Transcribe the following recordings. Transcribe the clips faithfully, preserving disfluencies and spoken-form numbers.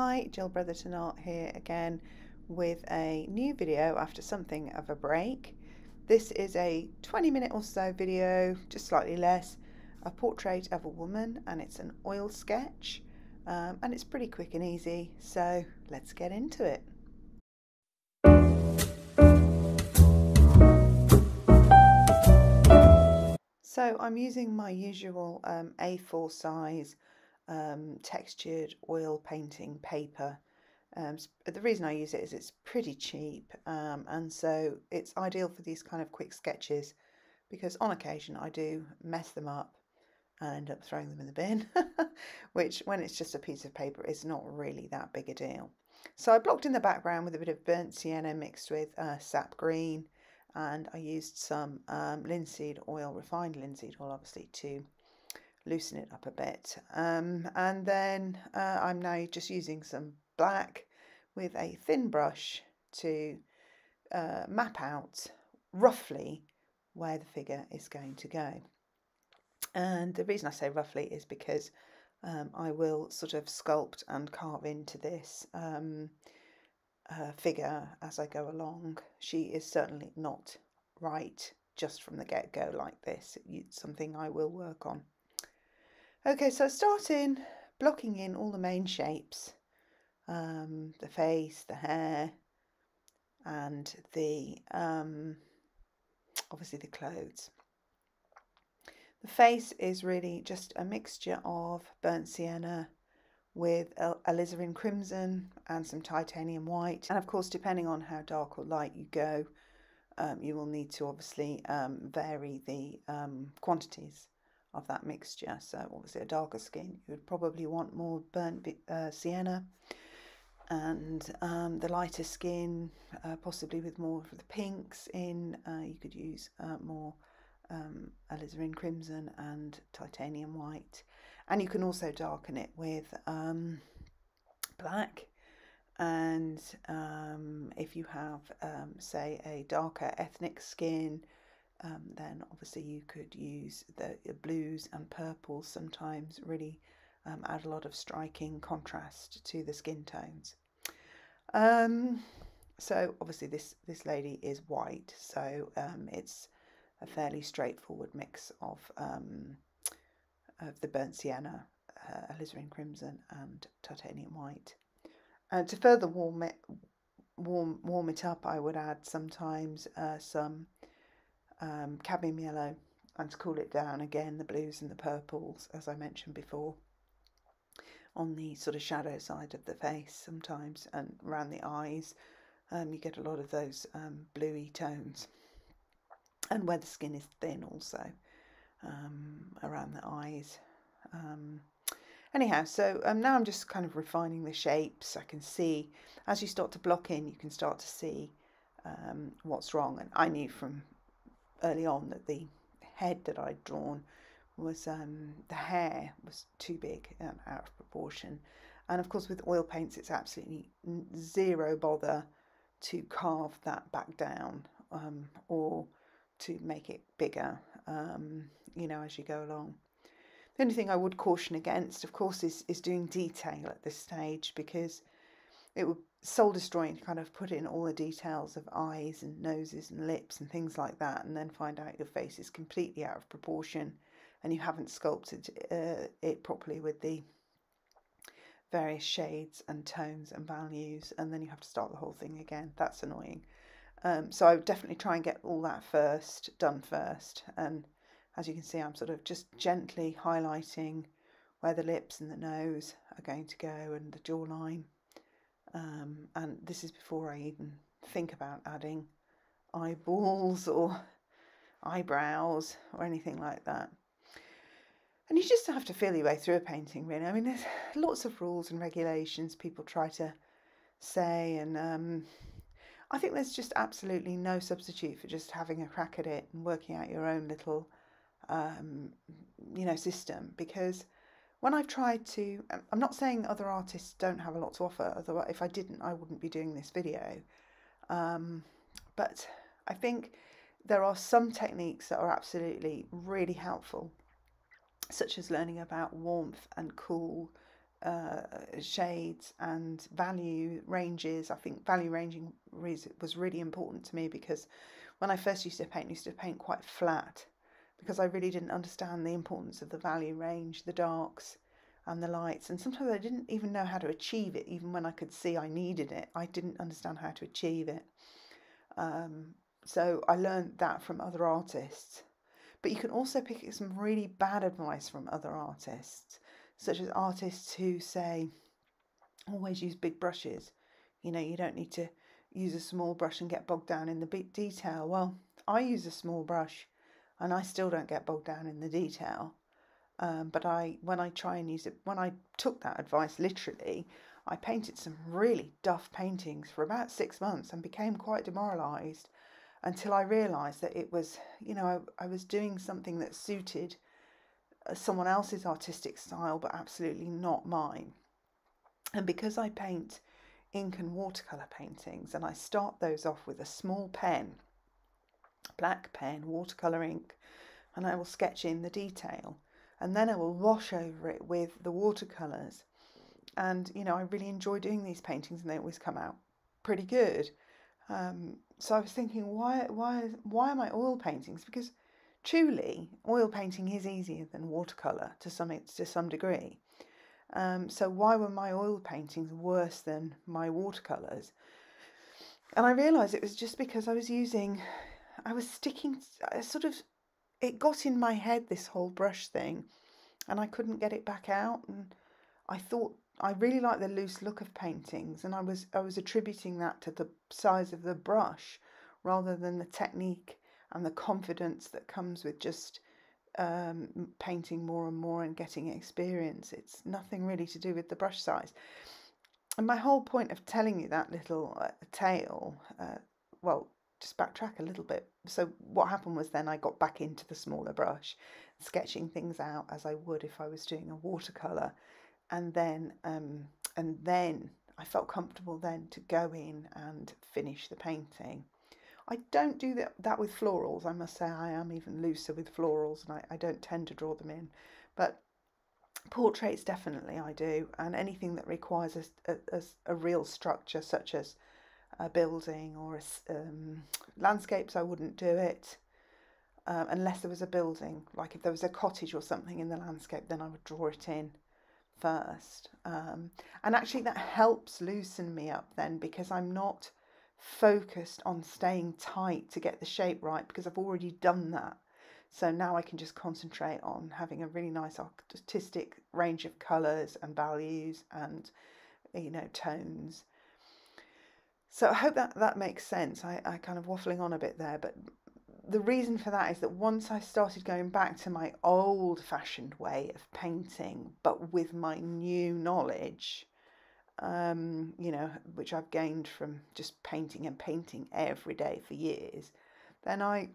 Hi, Jill Bretherton Art here again with a new video after something of a break. This is a twenty minute or so video, just slightly less, a portrait of a woman, and it's an oil sketch, um, and it's pretty quick and easy, so let's get into it. So I'm using my usual um, A four size Um, textured oil painting paper. Um, the reason I use it is it's pretty cheap, um, and so it's ideal for these kind of quick sketches, because on occasion I do mess them up and end up throwing them in the bin which, when it's just a piece of paper, is not really that big a deal. So I blocked in the background with a bit of burnt sienna mixed with uh, sap green, and I used some um, linseed oil, refined linseed oil obviously, to loosen it up a bit, um, and then uh, I'm now just using some black with a thin brush to uh, map out roughly where the figure is going to go. And the reason I say roughly is because um, I will sort of sculpt and carve into this um, uh, figure as I go along. She is certainly not right just from the get-go like this. It's something I will work on. Okay, so starting blocking in all the main shapes, um, the face, the hair, and the um, obviously the clothes. The face is really just a mixture of burnt sienna with alizarin crimson and some titanium white, and of course, depending on how dark or light you go, um, you will need to obviously um, vary the um, quantities of that mixture. So obviously a darker skin, you would probably want more burnt uh, sienna, and um, the lighter skin, uh, possibly with more of the pinks in, uh, you could use uh, more um, alizarin crimson and titanium white. And you can also darken it with um, black, and um, if you have um, say a darker ethnic skin, Um, then obviously you could use the blues and purples, sometimes really um, add a lot of striking contrast to the skin tones. Um, so obviously this, this lady is white, so um, it's a fairly straightforward mix of, um, of the burnt sienna, uh, alizarin crimson and titanium white. Uh, to further warm it, warm, warm it up, I would add sometimes uh, some Um, cadmium yellow, and to cool it down again the blues and the purples, as I mentioned before, on the sort of shadow side of the face sometimes, and around the eyes um, you get a lot of those um, bluey tones, and where the skin is thin also um, around the eyes. Um, anyhow, so um, now I'm just kind of refining the shapes. I can see as you start to block in, you can start to see um, what's wrong, and I knew from early on that the head that I'd drawn was um, the hair was too big and out of proportion. And of course, with oil paints, it's absolutely zero bother to carve that back down um, or to make it bigger, um, you know, as you go along. The only thing I would caution against, of course, is, is doing detail at this stage, because it would soul destroying to kind of put in all the details of eyes and noses and lips and things like that, and then find out your face is completely out of proportion and you haven't sculpted uh, it properly with the various shades and tones and values, and then you have to start the whole thing again. That's annoying. Um, so I would definitely try and get all that first done first, and as you can see, I'm sort of just gently highlighting where the lips and the nose are going to go, and the jawline. Um, and this is before I even think about adding eyeballs or eyebrows or anything like that. And you just have to feel your way through a painting, really. I mean, there's lots of rules and regulations people try to say, and um, I think there's just absolutely no substitute for just having a crack at it and working out your own little um, you know, system. Because when I've tried to, I'm not saying other artists don't have a lot to offer, otherwise if I didn't I wouldn't be doing this video, um, but I think there are some techniques that are absolutely really helpful, such as learning about warmth and cool uh, shades and value ranges. I think value ranging was really important to me, because when I first used to paint, I used to paint quite flat because I really didn't understand the importance of the value range, the darks and the lights, and sometimes I didn't even know how to achieve it. Even when I could see I needed it, I didn't understand how to achieve it. Um, so I learned that from other artists. But you can also pick up some really bad advice from other artists, such as artists who say, always use big brushes. You know, you don't need to use a small brush and get bogged down in the big detail. Well, I use a small brush and I still don't get bogged down in the detail. Um, but I, when I try and use it, when I took that advice literally, I painted some really duff paintings for about six months and became quite demoralised, until I realised that it was, you know, I, I was doing something that suited someone else's artistic style, but absolutely not mine. And because I paint ink and watercolour paintings, and I start those off with a small pen, black pen, watercolour ink, and I will sketch in the detail, and then I will wash over it with the watercolours. And, you know, I really enjoy doing these paintings and they always come out pretty good. Um, so I was thinking, why, why, why are my oil paintings? Because truly, oil painting is easier than watercolour to some to some degree. Um, so why were my oil paintings worse than my watercolours? And I realised it was just because I was using, I was sticking, I sort of, it got in my head, this whole brush thing, and I couldn't get it back out. And I thought, I really like the loose look of paintings, and I was I was attributing that to the size of the brush rather than the technique and the confidence that comes with just um, painting more and more and getting experience. It's nothing really to do with the brush size. And my whole point of telling you that little uh, tale, uh, well, just backtrack a little bit. So what happened was, then I got back into the smaller brush, sketching things out as I would if I was doing a watercolour. And then um, and then I felt comfortable then to go in and finish the painting. I don't do that, that with florals. I must say I am even looser with florals, and I, I don't tend to draw them in. But portraits definitely I do, and anything that requires a, a, a real structure, such as a building or a, um, landscapes, I wouldn't do it. Um, unless there was a building, like if there was a cottage or something in the landscape, then I would draw it in first. Um, and actually that helps loosen me up then, because I'm not focused on staying tight to get the shape right, because I've already done that. So now I can just concentrate on having a really nice artistic range of colours and values and, you know, tones. So I hope that that makes sense. I, I kind of waffling on a bit there, but the reason for that is that once I started going back to my old-fashioned way of painting, but with my new knowledge, um, you know, which I've gained from just painting and painting every day for years, then I,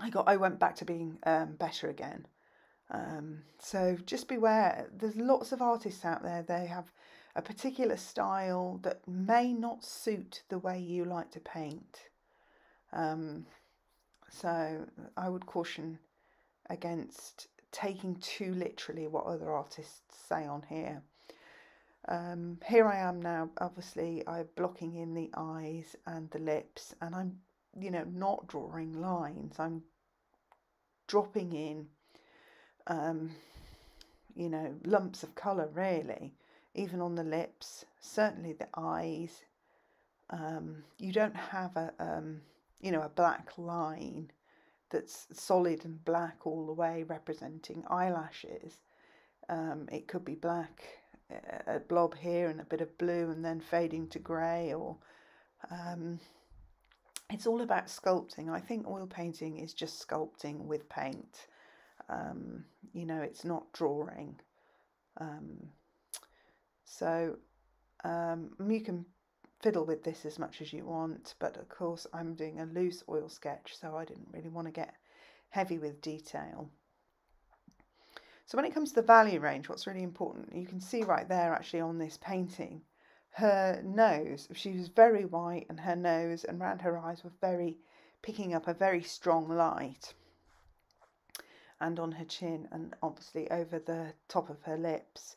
I got, I went back to being um, better again. Um, so just beware. There's lots of artists out there. They have a particular style that may not suit the way you like to paint. Um, So I would caution against taking too literally what other artists say on here. Um, here I am now, obviously I'm blocking in the eyes and the lips, and I'm, you know, not drawing lines. I'm dropping in, um, you know, lumps of colour really, even on the lips, certainly the eyes. Um, you don't have a... Um, you know, a black line that's solid and black all the way representing eyelashes. Um, it could be black, a blob here and a bit of blue and then fading to grey, or um, it's all about sculpting. I think oil painting is just sculpting with paint. Um, you know, it's not drawing. Um, so um, you can fiddle with this as much as you want, but of course I'm doing a loose oil sketch, so I didn't really want to get heavy with detail. So when it comes to the value range, what's really important, you can see right there actually on this painting, her nose, she was very white, and her nose and round her eyes were very picking up a very strong light, and on her chin, and obviously over the top of her lips.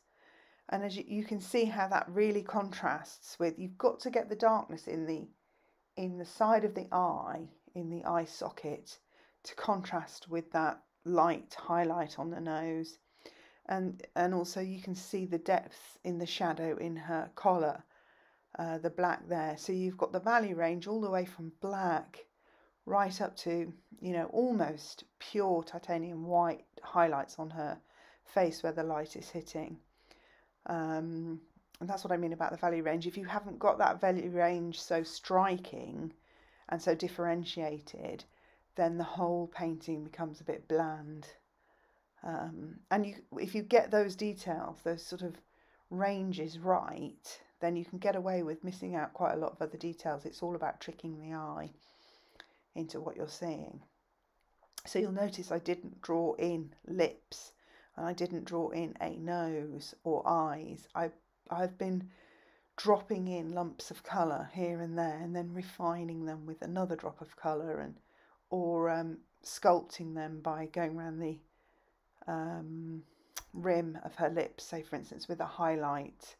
And as you, you can see how that really contrasts with, you've got to get the darkness in the in the side of the eye, in the eye socket, to contrast with that light highlight on the nose. And and also you can see the depth in the shadow in her collar, uh, the black there. So you've got the value range all the way from black right up to, you know, almost pure titanium white highlights on her face where the light is hitting. Um, and that's what I mean about the value range. If you haven't got that value range so striking and so differentiated, then the whole painting becomes a bit bland. Um, and you, if you get those details, those sort of ranges right, then you can get away with missing out quite a lot of other details. It's all about tricking the eye into what you're seeing. So you'll notice I didn't draw in lips, and I didn't draw in a nose or eyes. I, I've been dropping in lumps of colour here and there, and then refining them with another drop of colour, and or um, sculpting them by going around the um, rim of her lips, say for instance with a highlight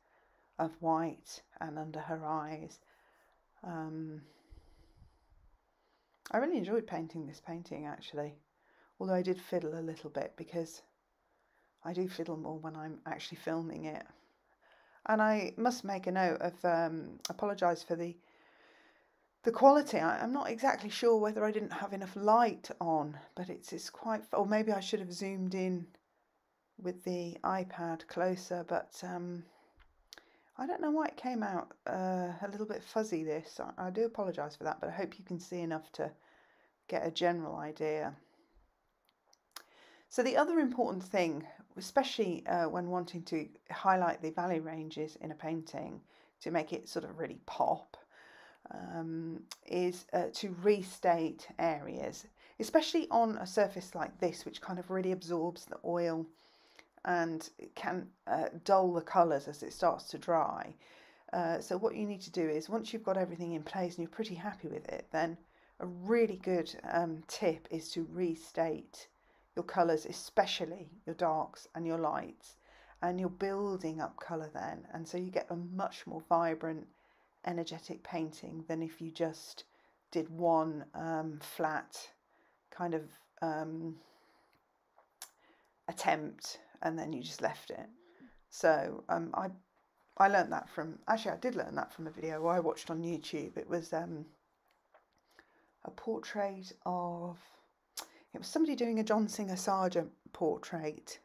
of white, and under her eyes. Um, I really enjoyed painting this painting actually, although I did fiddle a little bit, because I do fiddle more when I'm actually filming it. And I must make a note of, um, apologise for the the quality. I, I'm not exactly sure whether I didn't have enough light on, but it's, it's quite, or maybe I should have zoomed in with the iPad closer, but um, I don't know why it came out uh, a little bit fuzzy this. I, I do apologise for that, but I hope you can see enough to get a general idea. So the other important thing, especially uh, when wanting to highlight the value ranges in a painting to make it sort of really pop, um, is uh, to restate areas, especially on a surface like this, which kind of really absorbs the oil and can uh, dull the colours as it starts to dry. Uh, so what you need to do is, once you've got everything in place and you're pretty happy with it, then a really good um, tip is to restate your colours, especially your darks and your lights, and you're building up colour then, and so you get a much more vibrant, energetic painting than if you just did one um, flat kind of um, attempt and then you just left it. So um, I I learned that from, actually I did learn that from a video I watched on YouTube. It was um, a portrait of, it was somebody doing a John Singer Sargent portrait.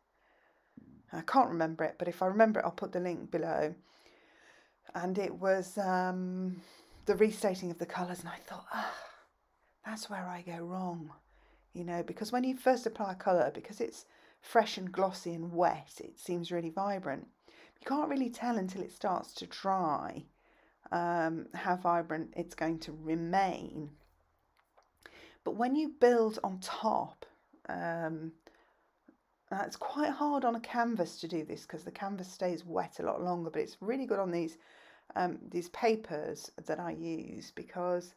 I can't remember it, but if I remember it, I'll put the link below. And it was um, the restating of the colours, and I thought, ah, that's where I go wrong. You know, because when you first apply a colour, because it's fresh and glossy and wet, it seems really vibrant. You can't really tell until it starts to dry um, how vibrant it's going to remain. But when you build on top, um, it's quite hard on a canvas to do this because the canvas stays wet a lot longer, but it's really good on these um, these papers that I use, because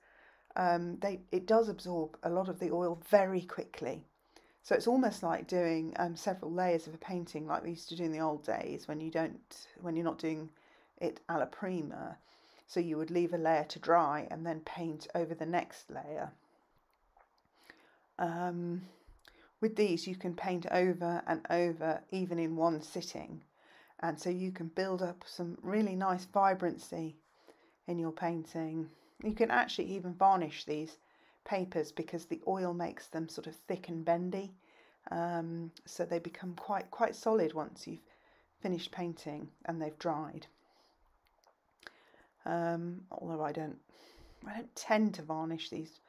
um, they it does absorb a lot of the oil very quickly. So it's almost like doing um, several layers of a painting, like we used to do in the old days when you don't when you're not doing it a la prima. So you would leave a layer to dry and then paint over the next layer. Um, with these you can paint over and over, even in one sitting, and so you can build up some really nice vibrancy in your painting. You can actually even varnish these papers because the oil makes them sort of thick and bendy, um, so they become quite quite solid once you've finished painting and they've dried. Um, although I don't I don't tend to varnish these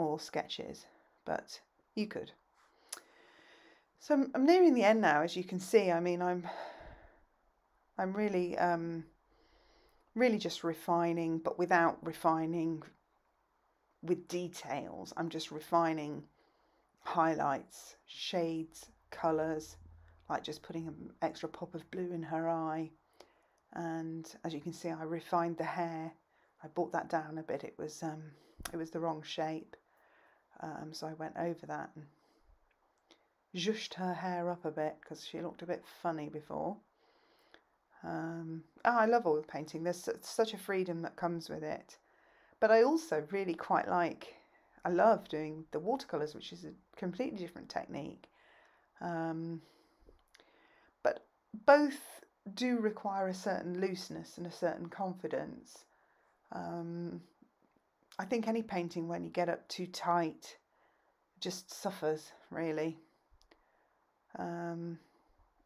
oil sketches, but you could. So I'm, I'm nearing the end now, as you can see. I mean, I'm I'm really um, really just refining, but without refining with details. I'm just refining highlights, shades, colours, like just putting an extra pop of blue in her eye. And as you can see, I refined the hair. I brought that down a bit. It was um, it was the wrong shape. Um, so I went over that and zhushed her hair up a bit because she looked a bit funny before. Um, oh, I love oil painting. There's such a freedom that comes with it. But I also really quite like, I love doing the watercolours, which is a completely different technique. Um, but both do require a certain looseness and a certain confidence. Um, I think any painting, when you get up too tight, just suffers, really. Um,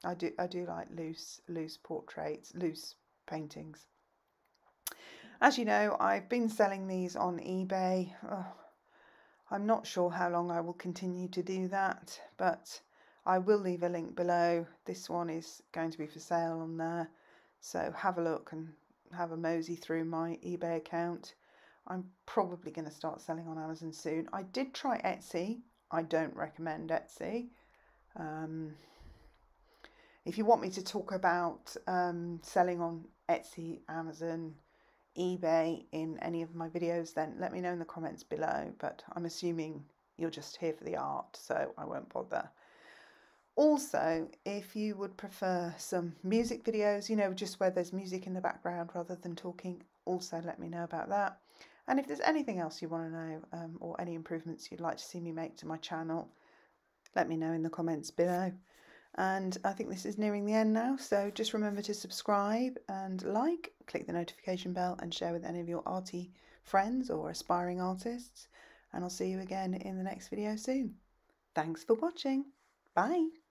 I do I do like loose loose portraits, loose paintings. As you know, I've been selling these on eBay. Oh, I'm not sure how long I will continue to do that, but I will leave a link below. This one is going to be for sale on there, so have a look and have a mosey through my eBay account. I'm probably going to start selling on Amazon soon. I did try Etsy. I don't recommend Etsy. Um, if you want me to talk about um, selling on Etsy, Amazon, eBay in any of my videos, then let me know in the comments below. But I'm assuming you're just here for the art, so I won't bother. Also, if you would prefer some music videos, you know, just where there's music in the background rather than talking, also let me know about that. And if there's anything else you want to know, um, or any improvements you'd like to see me make to my channel, let me know in the comments below. And I think this is nearing the end now, so just remember to subscribe and like, click the notification bell and share with any of your arty friends or aspiring artists. And I'll see you again in the next video soon. Thanks for watching. Bye.